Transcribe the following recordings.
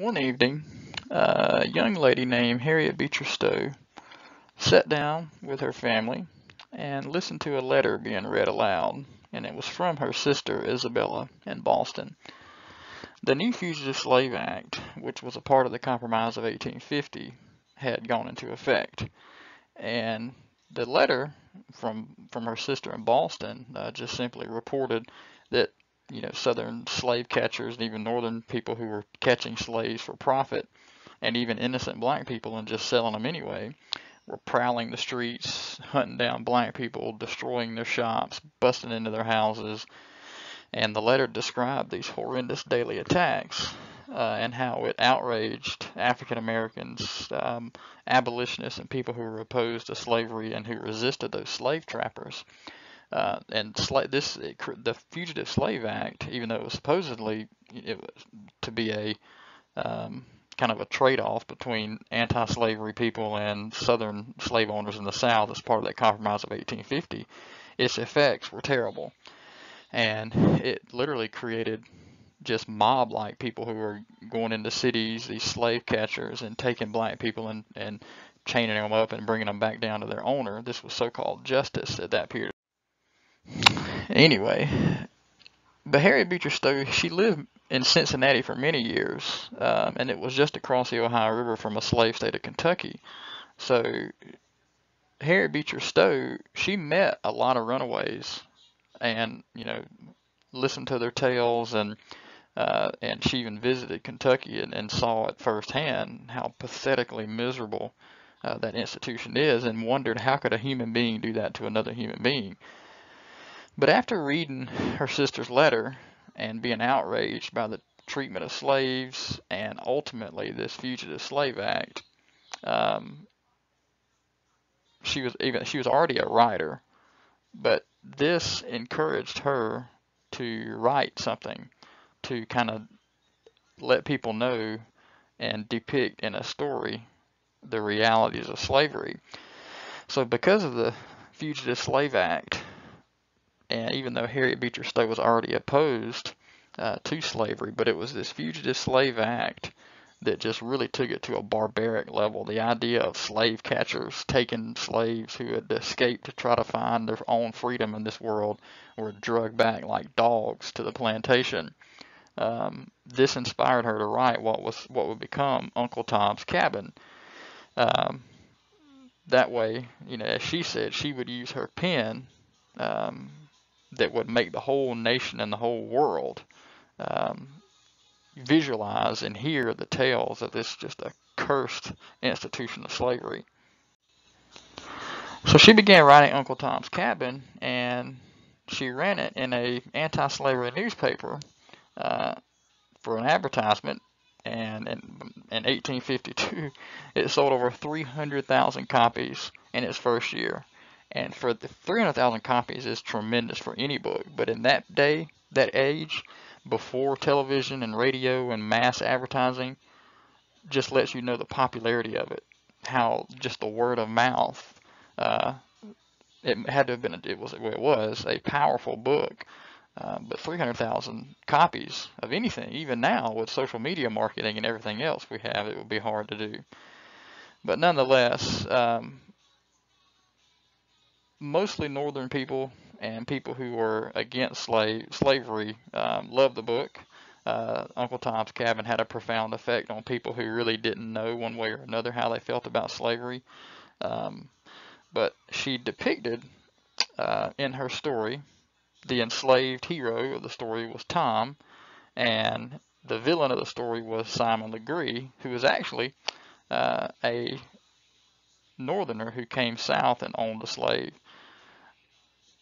One evening, a young lady named Harriet Beecher Stowe sat down with her family and listened to a letter being read aloud, and it was from her sister Isabella in Boston. The new Fugitive Slave Act, which was a part of the Compromise of 1850, had gone into effect, and the letter from her sister in Boston just simply reported that, you know, southern slave catchers and even northern people who were catching slaves for profit, and even innocent black people and just selling them anyway, were prowling the streets, hunting down black people, destroying their shops, busting into their houses. And the letter described these horrendous daily attacks and how it outraged African Americans, abolitionists, and people who were opposed to slavery and who resisted those slave trappers. The Fugitive Slave Act, even though it was supposedly to be a kind of a trade-off between anti-slavery people and southern slave owners in the South as part of that Compromise of 1850, its effects were terrible. And it literally created just mob-like people who were going into cities, these slave catchers, and taking black people and chaining them up and bringing them back down to their owner. This was so-called justice at that period. Anyway, but Harriet Beecher Stowe, she lived in Cincinnati for many years, and it was just across the Ohio River from a slave state of Kentucky. So Harriet Beecher Stowe, she met a lot of runaways and, you know, listened to their tales, and she even visited Kentucky and saw it firsthand how pathetically miserable that institution is, and wondered how could a human being do that to another human being. But after reading her sister's letter and being outraged by the treatment of slaves and ultimately this Fugitive Slave Act, she was already a writer, but this encouraged her to write something to kind of let people know and depict in a story the realities of slavery. So because of the Fugitive Slave Act, and even though Harriet Beecher Stowe was already opposed to slavery, but it was this Fugitive Slave Act that just really took it to a barbaric level. The idea of slave catchers taking slaves who had escaped to try to find their own freedom in this world were dragged back like dogs to the plantation. This inspired her to write what would become Uncle Tom's Cabin. That way, you know, as she said, she would use her pen that would make the whole nation and the whole world visualize and hear the tales of this just a cursed institution of slavery. So she began writing Uncle Tom's Cabin, and she ran it in an anti-slavery newspaper for an advertisement, and in 1852 it sold over 300,000 copies in its first year. And for the 300,000 copies is tremendous for any book, but in that day, that age, before television and radio and mass advertising, just lets you know the popularity of it, how just the word of mouth, it had to have been, it was a powerful book, but 300,000 copies of anything, even now with social media marketing and everything else we have, it would be hard to do. But nonetheless, mostly northern people and people who were against slavery loved the book. Uncle Tom's Cabin had a profound effect on people who really didn't know one way or another how they felt about slavery. But she depicted in her story, the enslaved hero of the story was Tom, and the villain of the story was Simon Legree, who was actually a northerner who came south and owned a slave.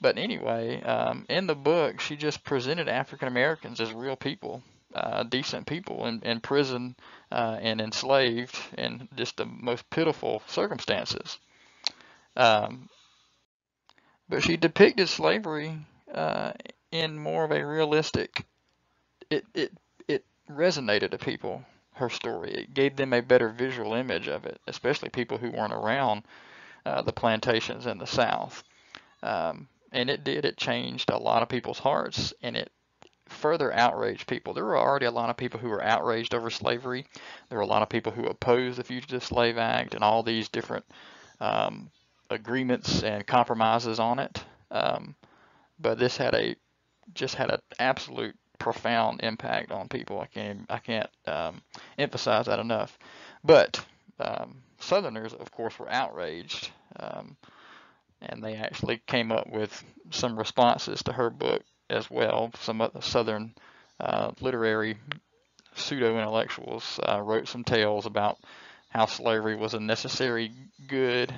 But anyway, in the book, she just presented African Americans as real people, decent people in prison and enslaved in just the most pitiful circumstances. But she depicted slavery in more of a realistic, it resonated to people, her story. It gave them a better visual image of it, especially people who weren't around the plantations in the South. And it changed a lot of people's hearts, and it further outrage people. There were already a lot of people who were outraged over slavery. There were a lot of people who opposed the Fugitive Slave Act and all these different agreements and compromises on it. But this had an absolute profound impact on people. I can't emphasize that enough. But Southerners, of course, were outraged, and they actually came up with some responses to her book as well. Some other Southern literary pseudo-intellectuals wrote some tales about how slavery was a necessary good,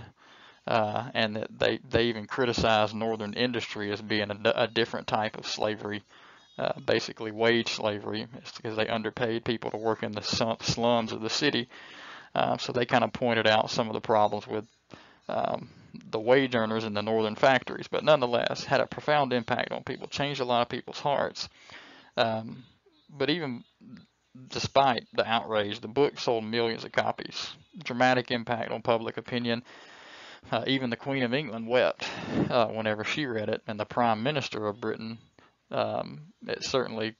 and that they even criticized Northern industry as being a different type of slavery, basically wage slavery. It's because they underpaid people to work in the slums of the city. So they kind of pointed out some of the problems with the wage earners in the northern factories, but nonetheless had a profound impact on people, changed a lot of people's hearts. But even despite the outrage, the book sold millions of copies, dramatic impact on public opinion. Even the Queen of England wept whenever she read it, and the Prime Minister of Britain, it certainly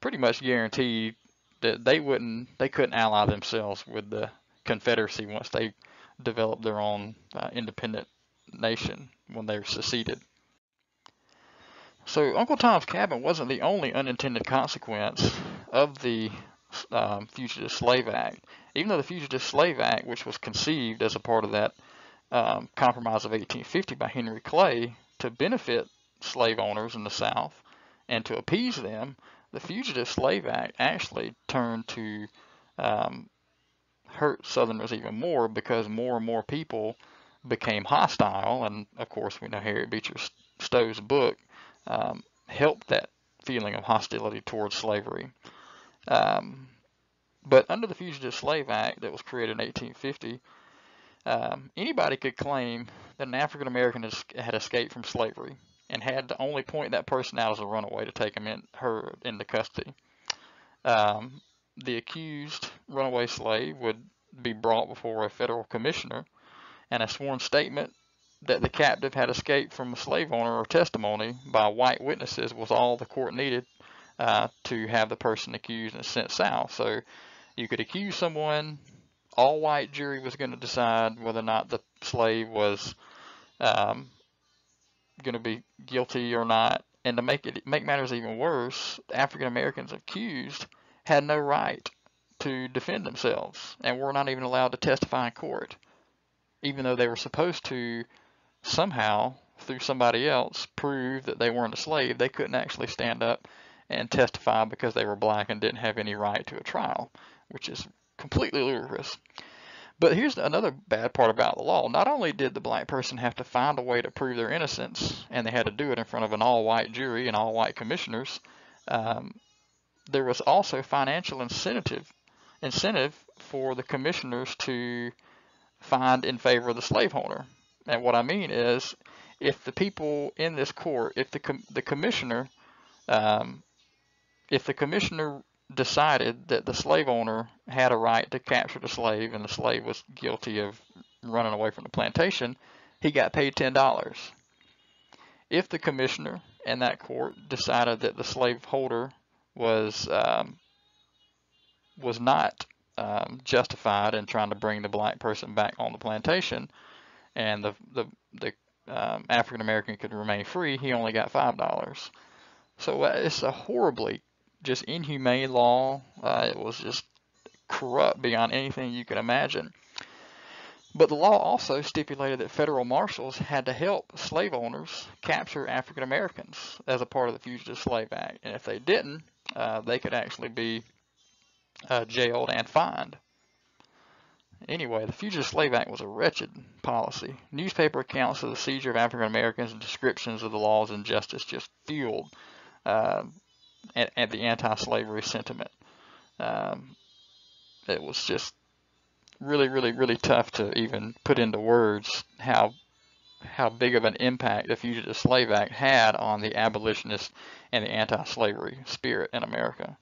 pretty much guaranteed that they couldn't ally themselves with the Confederacy once they developed their own independent nation when they seceded. So Uncle Tom's Cabin wasn't the only unintended consequence of the Fugitive Slave Act. Even though the Fugitive Slave Act, which was conceived as a part of that Compromise of 1850 by Henry Clay to benefit slave owners in the South and to appease them, the Fugitive Slave Act actually turned to hurt Southerners even more, because more and more people became hostile. And of course, we know Harriet Beecher Stowe's book helped that feeling of hostility towards slavery. But under the Fugitive Slave Act that was created in 1850, anybody could claim that an African American had escaped from slavery and had to only point that person out as a runaway to take him into custody. The accused runaway slave would be brought before a federal commissioner, and a sworn statement that the captive had escaped from a slave owner or testimony by white witnesses was all the court needed to have the person accused and sent south. So you could accuse someone, all white jury was going to decide whether or not the slave was going to be guilty or not. And to make matters even worse, African Americans accused had no right to defend themselves and were not even allowed to testify in court, even though they were supposed to somehow, through somebody else, prove that they weren't a slave. They couldn't actually stand up and testify because they were black and didn't have any right to a trial, which is completely ludicrous. But here's another bad part about the law. Not only did the black person have to find a way to prove their innocence, and they had to do it in front of an all-white jury and all-white commissioners, there was also financial incentive for the commissioners to find in favor of the slave owner. And what I mean is, if the people in this court, if the commissioner decided that the slave owner had a right to capture the slave and the slave was guilty of running away from the plantation, he got paid $10. If the commissioner and that court decided that the slaveholder was not justified in trying to bring the black person back on the plantation, and the African American could remain free, he only got $5. So it's a horribly just inhumane law. It was just corrupt beyond anything you could imagine. But the law also stipulated that federal marshals had to help slave owners capture African Americans as a part of the Fugitive Slave Act. And if they didn't, they could actually be jailed and fined. Anyway, the Fugitive Slave Act was a wretched policy. Newspaper accounts of the seizure of African Americans and descriptions of the law's injustice just fueled the anti-slavery sentiment. It was just really, really, really tough to even put into words how big of an impact the Fugitive Slave Act had on the abolitionist and the anti-slavery spirit in America.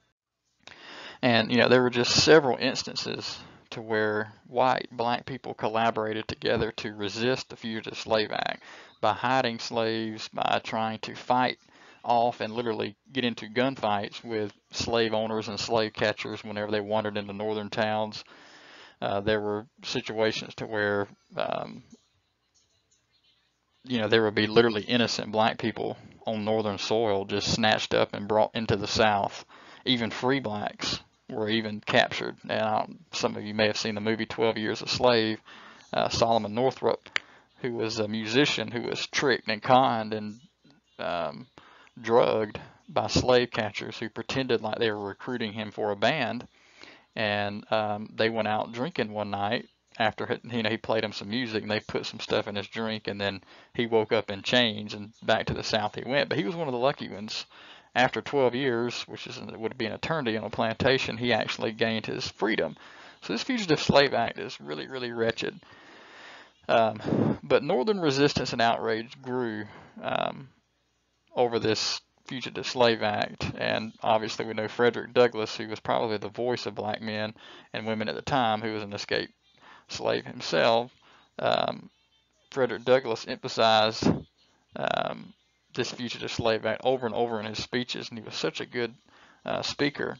And you know, there were just several instances to where white, black people collaborated together to resist the Fugitive Slave Act by hiding slaves, by trying to fight off and literally get into gunfights with slave owners and slave catchers whenever they wandered into northern towns. There were situations to where, you know, there would be literally innocent black people on northern soil just snatched up and brought into the South. Even free blacks were even captured. Now, some of you may have seen the movie 12 Years a Slave. Solomon Northup, who was a musician who was tricked and conned and drugged by slave catchers who pretended like they were recruiting him for a band, and they went out drinking one night after, you know, he played them some music and they put some stuff in his drink, and then he woke up in chains, and back to the South he went. But he was one of the lucky ones. After 12 years, which is, would be an eternity on a plantation, he actually gained his freedom. So this Fugitive Slave Act is really, really wretched. But Northern resistance and outrage grew over this Fugitive Slave Act, and obviously we know Frederick Douglass, who was probably the voice of black men and women at the time, who was an escaped slave himself. Frederick Douglass emphasized this Fugitive Slave Act over and over in his speeches, and he was such a good speaker.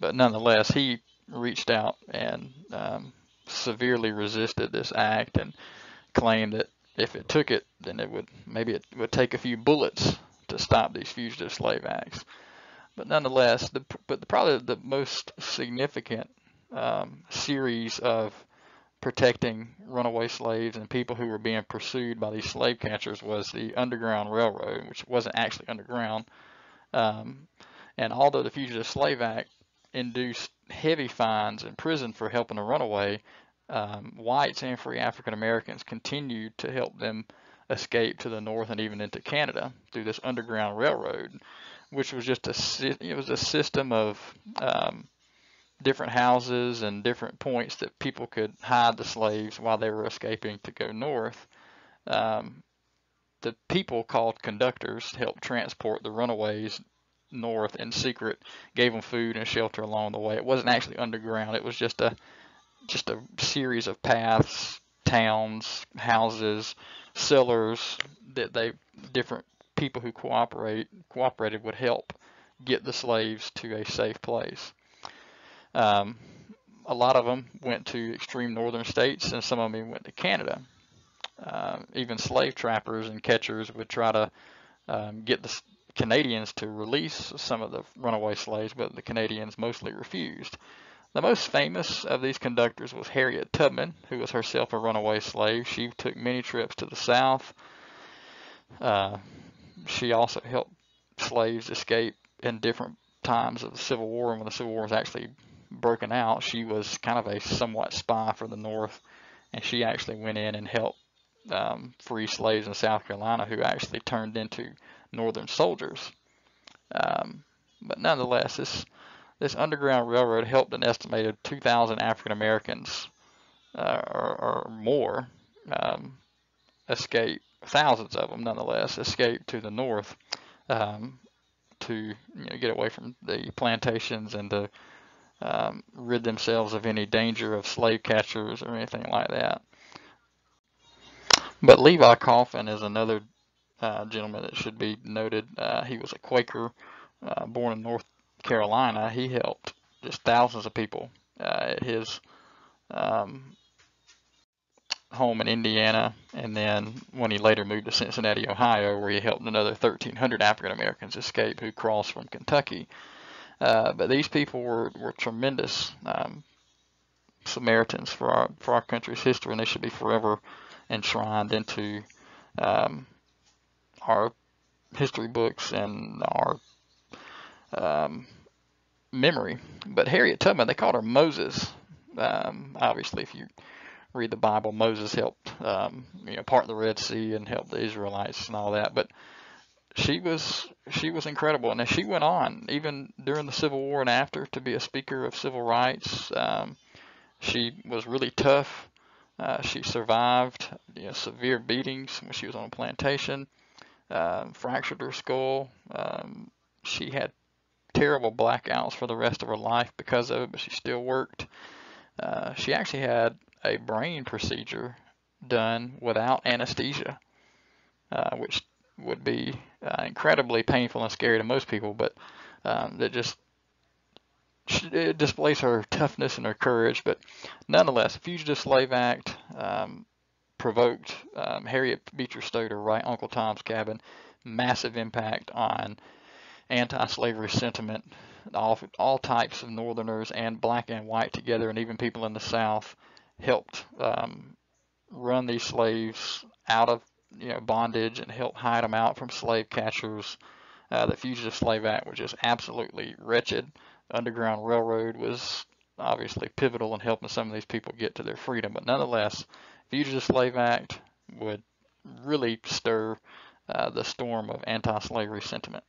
But nonetheless, he reached out and severely resisted this act and claimed that if it took it, then it would, maybe it would take a few bullets to stop these fugitive slave acts. But nonetheless, probably the most significant series of protecting runaway slaves and people who were being pursued by these slave catchers was the Underground Railroad, which wasn't actually underground. And although the Fugitive Slave Act induced heavy fines and prison for helping a runaway, whites and free African Americans continued to help them escape to the north and even into Canada through this Underground Railroad, which was just a system of different houses and different points that people could hide the slaves while they were escaping to go north. The people called conductors helped transport the runaways north in secret, gave them food and shelter along the way. It wasn't actually underground. It was just a series of paths, towns, houses, cellars that different people who cooperated would help get the slaves to a safe place. A lot of them went to extreme northern states, and some of them went to Canada. Even slave trappers and catchers would try to get the Canadians to release some of the runaway slaves, but the Canadians mostly refused. The most famous of these conductors was Harriet Tubman, who was herself a runaway slave. She took many trips to the South. She also helped slaves escape in different times of the Civil War, and when the Civil War was actually broken out, she was kind of a somewhat spy for the North, and she actually went in and helped free slaves in South Carolina who actually turned into Northern soldiers. But nonetheless, this Underground Railroad helped an estimated 2,000 African Americans or more escape, thousands of them nonetheless, escape to the North to, you know, get away from the plantations and to rid themselves of any danger of slave catchers or anything like that. But Levi Coffin is another gentleman that should be noted. He was a Quaker, born in North Carolina. He helped just thousands of people at his home in Indiana, and then when he later moved to Cincinnati, Ohio, where he helped another 1,300 African Americans escape who crossed from Kentucky. But these people were tremendous Samaritans for our country's history, and they should be forever enshrined into our history books and our memory. But Harriet Tubman, they called her Moses. Obviously, if you read the Bible, Moses helped you know, part the Red Sea and helped the Israelites and all that. But she was incredible, and she went on even during the Civil War and after to be a speaker of civil rights. She was really tough. She survived, you know, severe beatings when she was on a plantation, fractured her skull. She had terrible blackouts for the rest of her life because of it, but she still worked. She actually had a brain procedure done without anesthesia. which would be incredibly painful and scary to most people, but that just it displays her toughness and her courage. But nonetheless, the Fugitive Slave Act provoked Harriet Beecher Stowe to write Uncle Tom's Cabin, massive impact on anti-slavery sentiment, all types of Northerners and black and white together, and even people in the South helped run these slaves out of bondage and helped hide them out from slave catchers. The Fugitive Slave Act was just absolutely wretched. Underground Railroad was obviously pivotal in helping some of these people get to their freedom, but nonetheless, Fugitive Slave Act would really stir the storm of anti-slavery sentiment.